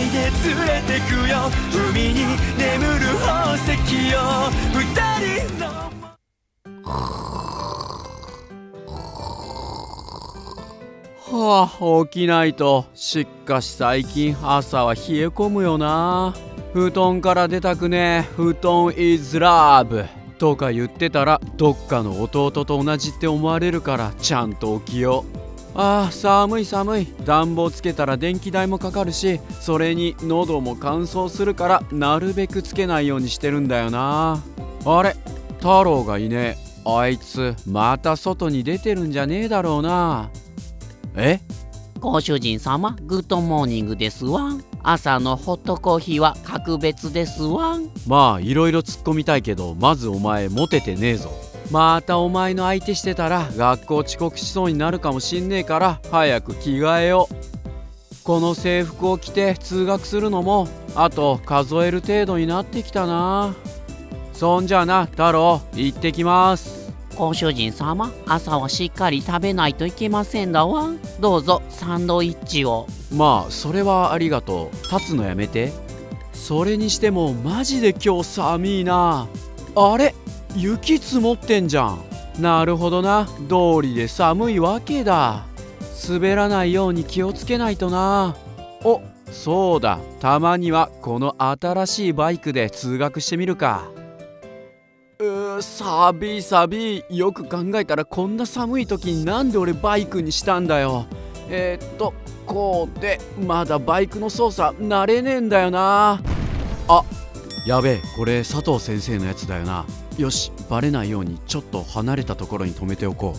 いで連れてくよ、海に眠る宝石よ、二人のはあ、起きないと。しかし最近朝は冷え込むよな。布団から出たくねえ、布団 is love とか言ってたらどっかの弟と同じって思われるからちゃんと起きよう。ああ寒い寒い。暖房つけたら電気代もかかるし、それに喉も乾燥するからなるべくつけないようにしてるんだよな。あれ、太郎がいねえ。あいつまた外に出てるんじゃねえだろうな。え？ご主人様、グッドモーニングですわ。朝のホットコーヒーは格別ですわ。まあいろいろ突っ込みたいけど、まずお前モテてねえぞ。またお前の相手してたら学校遅刻しそうになるかもしんねえから、早く着替えよう。この制服を着て通学するのもあと数える程度になってきたな。そんじゃな太郎、行ってきます。ご主人様、朝はしっかり食べないといけませんだわ。どうぞサンドイッチを。まあそれはありがとう。立つのやめて。それにしてもマジで今日寒いな。あれ、雪積もってんじゃん。なるほどな、道理で寒いわけだ。滑らないように気をつけないとな。お、そうだ、たまにはこの新しいバイクで通学してみるか。サビ、よく考えたらこんな寒い時になんで俺バイクにしたんだよ。こうでまだバイクの操作慣れねえんだよな。あ、やべえ、これ佐藤先生のやつだよな。よし、バレないようにちょっと離れたところに止めておこ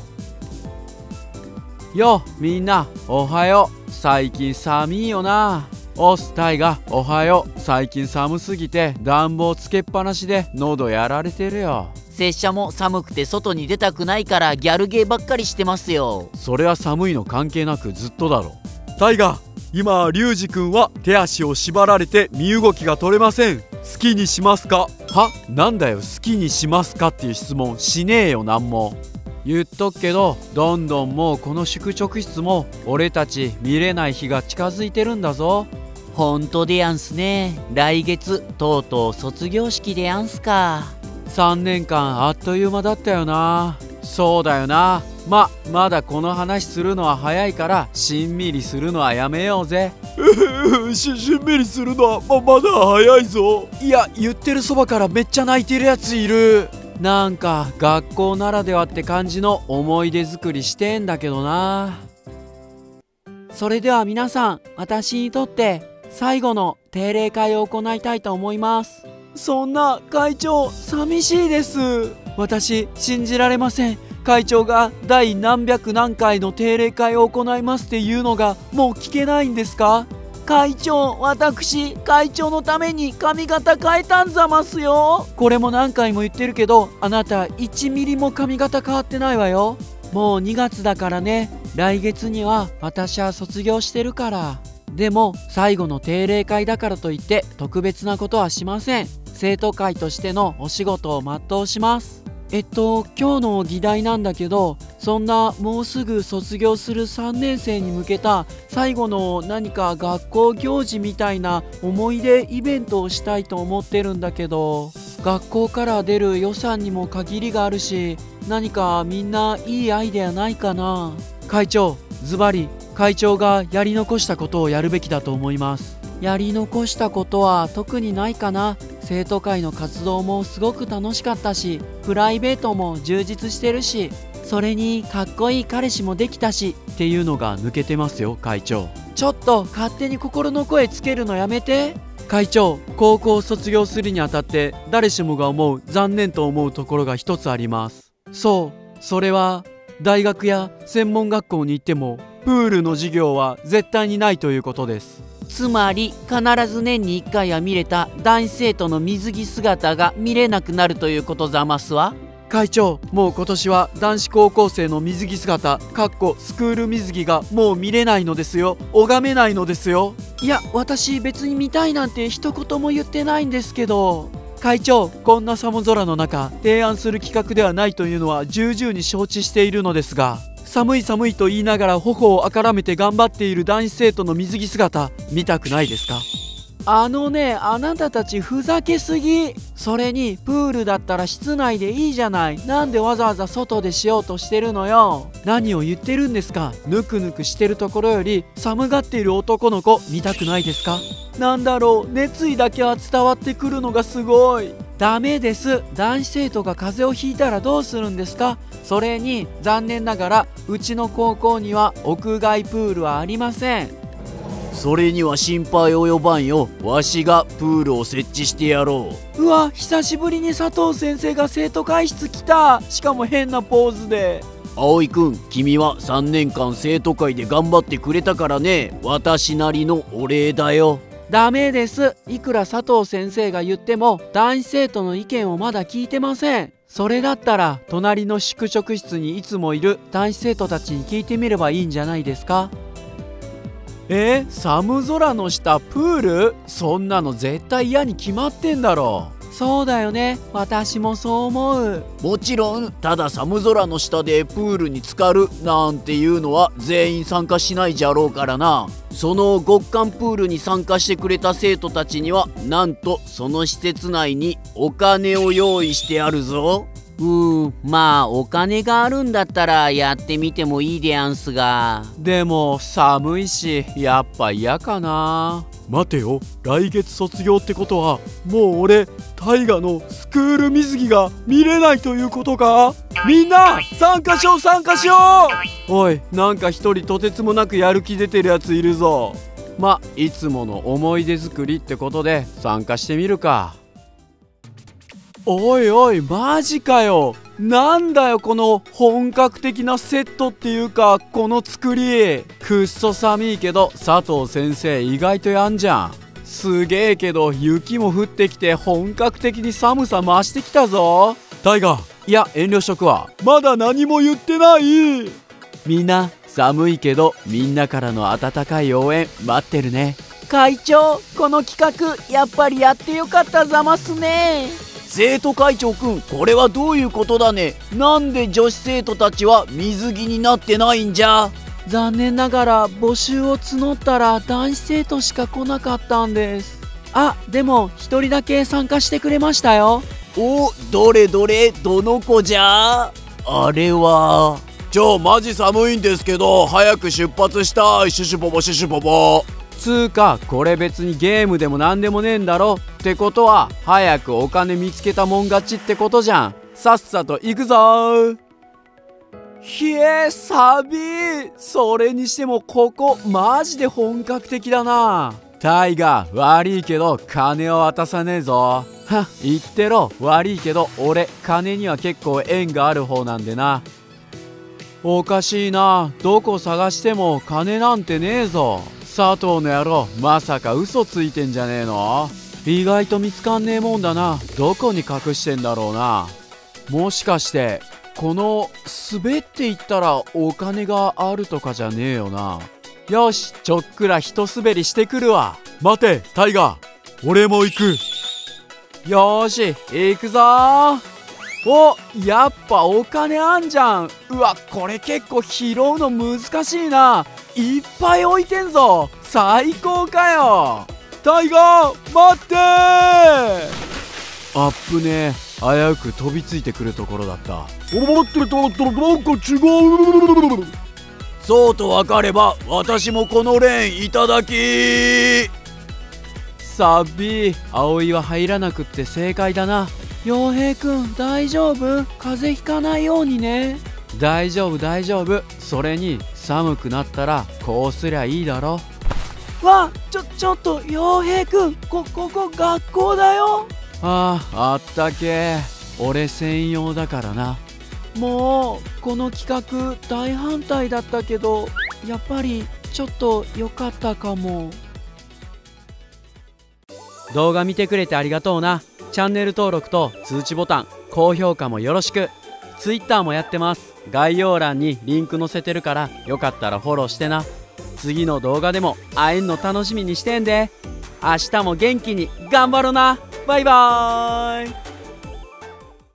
う。よ、みんなおはよう。最近寒いよな。オスタイがおはよう。最近寒すぎて暖房つけっぱなしで喉やられてるよ。拙者も寒くて外に出たくないからギャルゲーばっかりしてますよ。それは寒いの関係なくずっとだろ。タイガ、今リュウジ君は手足を縛られて身動きが取れません。好きにしますか。は、なんだよ、好きにしますかっていう質問しねえよ。なんも言っとくけど、どんどんもうこの宿直室も俺たち見れない日が近づいてるんだぞ。ほんとでやんすね。来月とうとう卒業式でやんすか。3年間あっという間だったよな。そうだよな。まだこの話するのは早いから、しんみりするのはやめようぜ。しんみりするのはまだ早いぞ。いや、言ってるそばからめっちゃ泣いてるやついる。なんか学校ならではって感じの思い出作りしてんだけどな。それでは皆さん、私にとって最後の定例会を行いたいと思います。そんな会長、寂しいです。私信じられません。会長が第何百何回の定例会を行いますっていうのがもう聞けないんですか。会長、私会長のために髪型変えたんざますよ。これも何回も言ってるけど、あなた1ミリも髪型変わってないわよ。もう2月だからね。来月には私は卒業してるから。でも最後の定例会だからといって特別なことはしません。生徒会としてのお仕事を全うします。今日の議題なんだけど、そんなもうすぐ卒業する3年生に向けた最後の何か学校行事みたいな思い出イベントをしたいと思ってるんだけど、学校から出る予算にも限りがあるし、何かみんないいアイデアないかな。会長、ズバリ会長がやり残したことをやるべきだと思います。やり残したことは特にないかな。生徒会の活動もすごく楽しかったし、プライベートも充実してるし、それにかっこいい彼氏もできたしっていうのが抜けてますよ。会長、ちょっと勝手に心の声つけるのやめて。会長、高校を卒業するにあたって誰しもが思う残念と思うところが一つあります。そう、それは大学や専門学校に行ってもプールの授業は絶対にないということです。つまり必ず年に1回は見れた男子生徒の水着姿が見れなくなるということざますわ。会長、もう今年は男子高校生の水着姿かっこスクール水着がもう見れないのですよ。拝めないのですよ。いや、私別に見たいなんて一言も言ってないんですけど。会長、こんな寒空の中提案する企画ではないというのは重々に承知しているのですが、寒い寒いと言いながら頬をあからめて頑張っている男子生徒の水着姿見たくないですか。あのね、あなたたちふざけすぎ。それにプールだったら室内でいいじゃない。なんでわざわざ外でしようとしてるのよ。何を言ってるんですか。ぬくぬくしてるところより寒がっている男の子見たくないですか。なんだろう、熱意だけは伝わってくるのがすごい。ダメです。男子生徒が風邪をひいたらどうするんですか。それに残念ながらうちの高校には屋外プールはありません。それには心配及ばんよ。わしがプールを設置してやろう。うわ、久しぶりに佐藤先生が生徒会室来た。しかも変なポーズで。葵くん、君は3年間生徒会で頑張ってくれたからね。私なりのお礼だよ。ダメです。いくら佐藤先生が言っても男子生徒の意見をまだ聞いてません。それだったら隣の宿直室にいつもいる男子生徒たちに聞いてみればいいんじゃないですか。寒空の下プール、そんなの絶対嫌に決まってんだろう。そうだよね、私もそう思う。もちろん、ただ寒空の下でプールに浸かるなんていうのは全員参加しないじゃろうからな。その極寒プールに参加してくれた生徒たちにはなんとその施設内にお金を用意してあるぞ。まあお金があるんだったらやってみてもいいでやんすが。でも寒いしやっぱ嫌かな。待てよ、来月卒業ってことはもう俺大河のスクール水着が見れないということか。みんな参加しよう参加しよう。おい、なんか一人とてつもなくやる気出てるやついるぞ。まあいつもの思い出作りってことで参加してみるか。おいおい、マジかよ。なんだよこの本格的なセットっていうかこの作り。くっそ寒いけど佐藤先生意外とやんじゃん。すげえけど雪も降ってきて本格的に寒さ増してきたぞ。タイガー、いや遠慮しとくわ。まだ何も言ってない。みんな寒いけどみんなからの温かい応援待ってるね。会長、この企画やっぱりやってよかったざますね。生徒会長くん、これはどういうことだね。なんで女子生徒たちは水着になってないんじゃ。残念ながら募集を募ったら男子生徒しか来なかったんです。あ、でも一人だけ参加してくれましたよ。お、どれどれ、どの子じゃ。あれはじゃあマジ寒いんですけど早く出発したい。シュシュボボシュシュボボ。つうかこれ別にゲームでもなんでもねえんだろ。ってことは早くお金見つけたもん勝ちってことじゃん。さっさと行くぞー。ひえ、サビー。それにしてもここマジで本格的だな。タイガー、悪いけど金を渡さねえぞ。はっ、言ってろ。悪いけど俺金には結構縁がある方なんでな。おかしいな、どこ探しても金なんてねえぞ。佐藤の野郎、まさか嘘ついてんじゃねえの。意外と見つかんねえもんだな。どこに隠してんだろうな。もしかしてこの滑っていったらお金があるとかじゃねえよな。よし、ちょっくら一滑りしてくるわ。待てタイガー、俺も行く。よーし行くぞー。お、やっぱお金あんじゃん。うわ、これ結構拾うの難しいな。いっぱい置いてんぞ。最高かよ。タイガー、待ってー。あっぶねー、危うく飛びついてくるところだった。なんか違う。そうと分かれば私もこのレーンいただき。サビー、葵は入らなくって正解だな。陽平くん大丈夫、風邪ひかないようにね。大丈夫大丈夫。それに寒くなったらこうすりゃいいだろ。わ、ちょっと陽平くん、ここ学校だよ。ああ、あったけ。俺専用だからな。もうこの企画大反対だったけどやっぱりちょっと良かったかも。動画見てくれてありがとうな。チャンネル登録と通知ボタン、高評価もよろしく。Twitter もやってます。概要欄にリンク載せてるからよかったらフォローしてな。次の動画でも会えんの楽しみにしてんで。明日も元気に頑張ろな。バイバーイ。